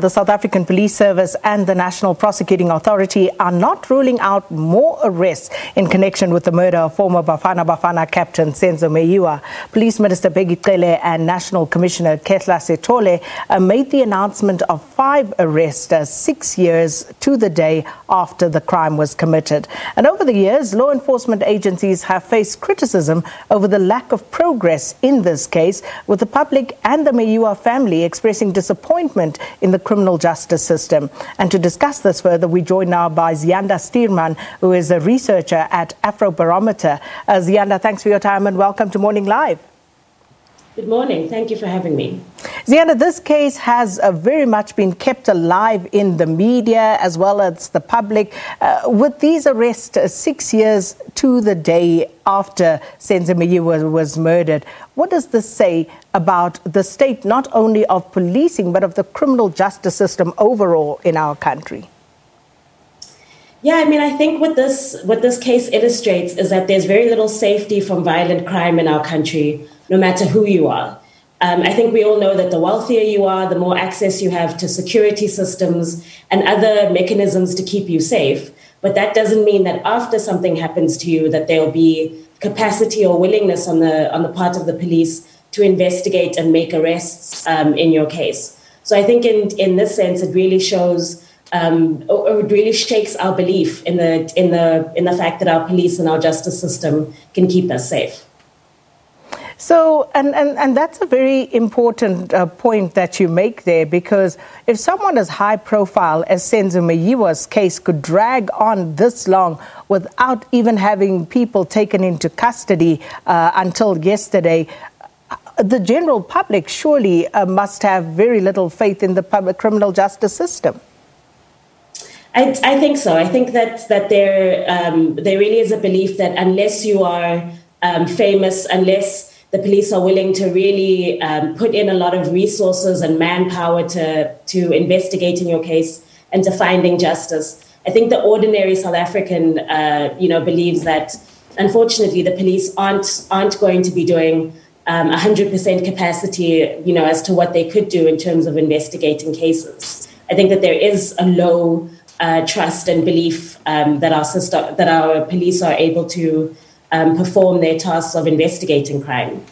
The South African Police Service and the National Prosecuting Authority are not ruling out more arrests in connection with the murder of former Bafana Bafana captain Senzo Meyiwa. Police Minister Bheki Cele and National Commissioner Khehla Sitole made the announcement of 5 arrests 6 years to the day after the crime was committed. And over the years, law enforcement agencies have faced criticism over the lack of progress in this case, with the public and the Meyiwa family expressing disappointment in the criminal justice system. And to discuss this further, we join now by Ziyanda Stuurman, who is a researcher at Afrobarometer. Ziyanda, thanks for your time and welcome to Morning Live. Good morning. Thank you for having me. Ziyanda, this case has very much been kept alive in the media as well as the public. With these arrests 6 years to the day after Senzo Meyiwa was murdered, what does this say about the state not only of policing but of the criminal justice system overall in our country? Yeah, I mean, I think what this case illustrates is that there's very little safety from violent crime in our country, no matter who you are. I think we all know that the wealthier you are, the more access you have to security systems and other mechanisms to keep you safe. But that doesn't mean that after something happens to you, that there'll be capacity or willingness on the part of the police to investigate and make arrests in your case. So I think in this sense, it really shows. It really shakes our belief in the fact that our police and our justice system can keep us safe. So, and that's a very important point that you make there, because if someone as high profile as Senzo Meyiwa's case could drag on this long without even having people taken into custody until yesterday, the general public surely must have very little faith in the public criminal justice system. I think so. I think that there really is a belief that unless you are famous, unless the police are willing to really put in a lot of resources and manpower to investigating your case and to finding justice, I think the ordinary South African, believes that unfortunately the police aren't going to be doing 100% capacity, as to what they could do in terms of investigating cases. I think that there is a low trust and belief that our police are able to perform their tasks of investigating crime.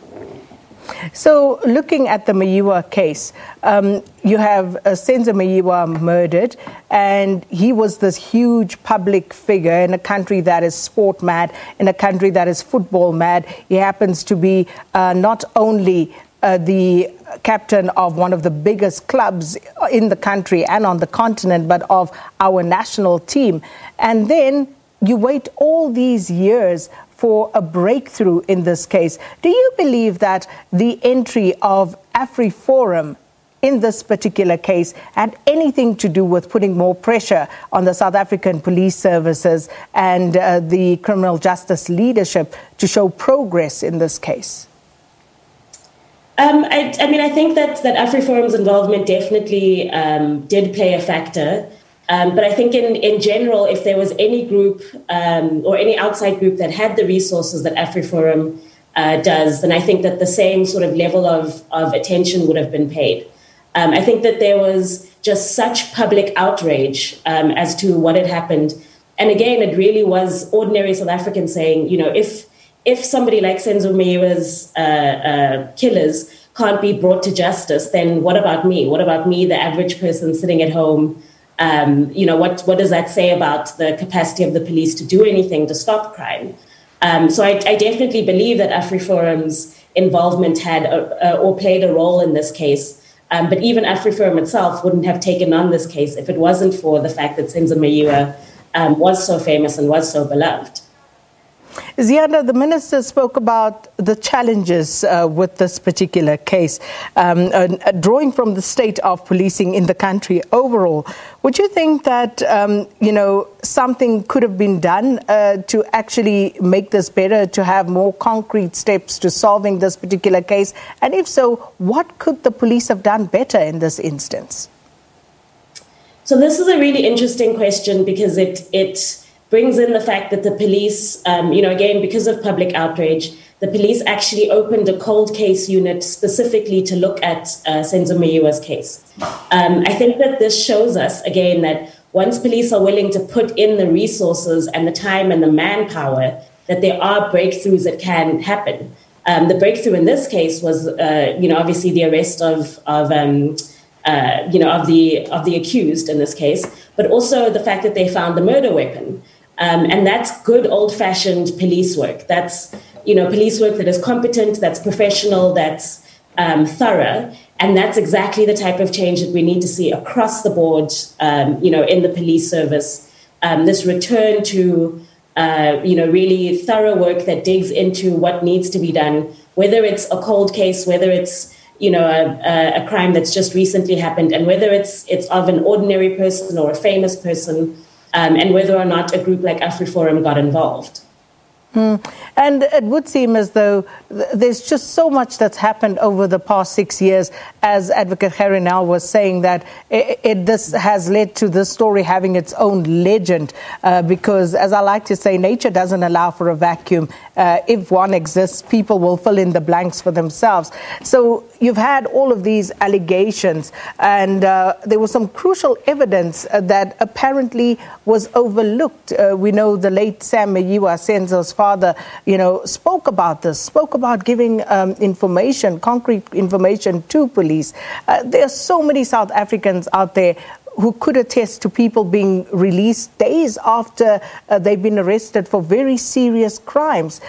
So, looking at the Meyiwa case, you have Senzo Meyiwa murdered, and he was this huge public figure in a country that is sport mad, in a country that is football mad. He happens to be not only the captain of one of the biggest clubs in the country and on the continent, but of our national team. And then you wait all these years for a breakthrough in this case. Do you believe that the entry of AfriForum in this particular case had anything to do with putting more pressure on the South African police services and the criminal justice leadership to show progress in this case? I mean, I think that AfriForum's involvement definitely did play a factor. But I think in general, if there was any group or any outside group that had the resources that AfriForum does, then I think that the same sort of level of attention would have been paid. I think that there was just such public outrage as to what had happened. And again, it really was ordinary South Africans saying, if somebody like Senzo Meyiwa's killers can't be brought to justice, then what about me? What about me, the average person sitting at home? What does that say about the capacity of the police to do anything to stop crime? So I definitely believe that AfriForum's involvement had or played a role in this case. But even AfriForum itself wouldn't have taken on this case if it wasn't for the fact that Senzo Meyiwa was so famous and was so beloved. Ziyanda, the minister spoke about the challenges with this particular case, drawing from the state of policing in the country overall. Would you think that, something could have been done to actually make this better, to have more concrete steps to solving this particular case? And if so, what could the police have done better in this instance? So this is a really interesting question, because it brings in the fact that the police, again, because of public outrage, the police actually opened a cold case unit specifically to look at Senzo Meyiwa's case. I think that this shows us, again, that once police are willing to put in the resources and the time and the manpower, that there are breakthroughs that can happen. The breakthrough in this case was, obviously the arrest of the accused in this case, but also the fact that they found the murder weapon. And that's good old-fashioned police work. That's, police work that is competent, that's professional, that's thorough. And that's exactly the type of change that we need to see across the board, in the police service. This return to, really thorough work that digs into what needs to be done, whether it's a cold case, whether it's, a crime that's just recently happened, and whether it's of an ordinary person or a famous person, and whether or not a group like AfriForum got involved. Mm. And it would seem as though there's just so much that's happened over the past 6 years, as Advocate Khehla was saying, that this has led to this story having its own legend, because, as I like to say, nature doesn't allow for a vacuum. If one exists, people will fill in the blanks for themselves. So you've had all of these allegations, and there was some crucial evidence that apparently was overlooked. We know the late Sam Meyiwa, Senzo's father, spoke about this, spoke about giving information, concrete information to police. There are so many South Africans out there who could attest to people being released days after they've been arrested for very serious crimes.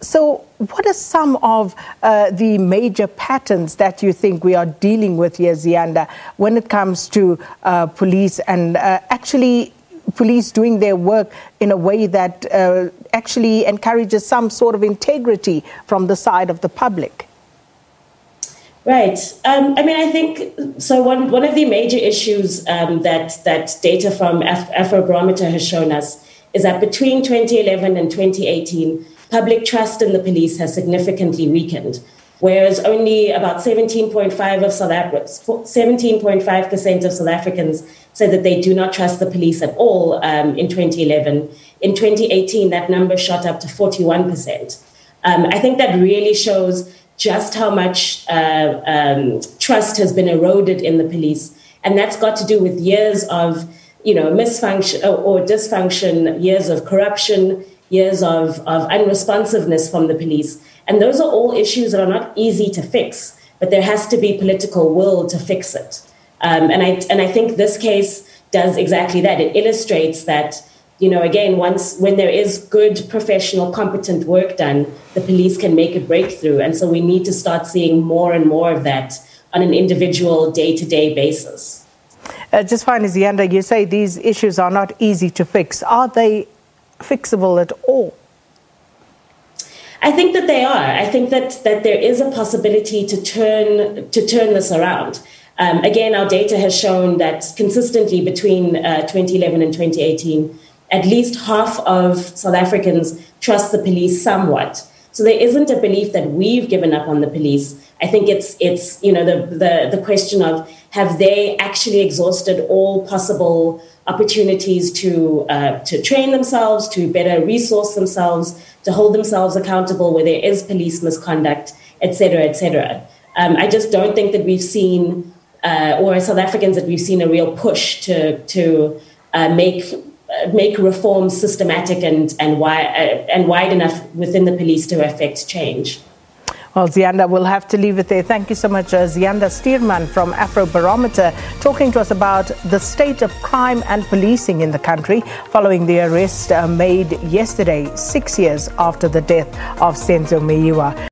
So what are some of the major patterns that you think we are dealing with here, Ziyanda, when it comes to police and actually police doing their work in a way that actually encourages some sort of integrity from the side of the public? Right. I think so. One of the major issues that data from Afrobarometer has shown us is that between 2011 and 2018, public trust in the police has significantly weakened, whereas only about 17.5% of South Africans said that they do not trust the police at all in 2011. In 2018, that number shot up to 41%. I think that really shows just how much trust has been eroded in the police. And that's got to do with years of, misfunction or dysfunction, years of corruption, years of unresponsiveness from the police. And those are all issues that are not easy to fix, but there has to be political will to fix it. And I think this case does exactly that. It illustrates that, again, when there is good, professional, competent work done, the police can make a breakthrough. And so we need to start seeing more and more of that on an individual day-to-day basis. Just finally, Ziyanda, you say these issues are not easy to fix. Are they fixable at all? I think that they are. I think that there is a possibility to turn this around. Again, our data has shown that consistently between 2011 and 2018, at least half of South Africans trust the police somewhat. So there isn't a belief that we've given up on the police. I think it's the question of, have they actually exhausted all possible opportunities to train themselves, to better resource themselves, to hold themselves accountable where there is police misconduct, et cetera, et cetera. I just don't think that we've seen, or as South Africans, that we've seen a real push to make reforms systematic and wide enough within the police to affect change. Well, Ziyanda, we'll have to leave it there. Thank you so much, Ziyanda Stuurman from Afrobarometer, talking to us about the state of crime and policing in the country following the arrest made yesterday, 6 years after the death of Senzo Meyiwa.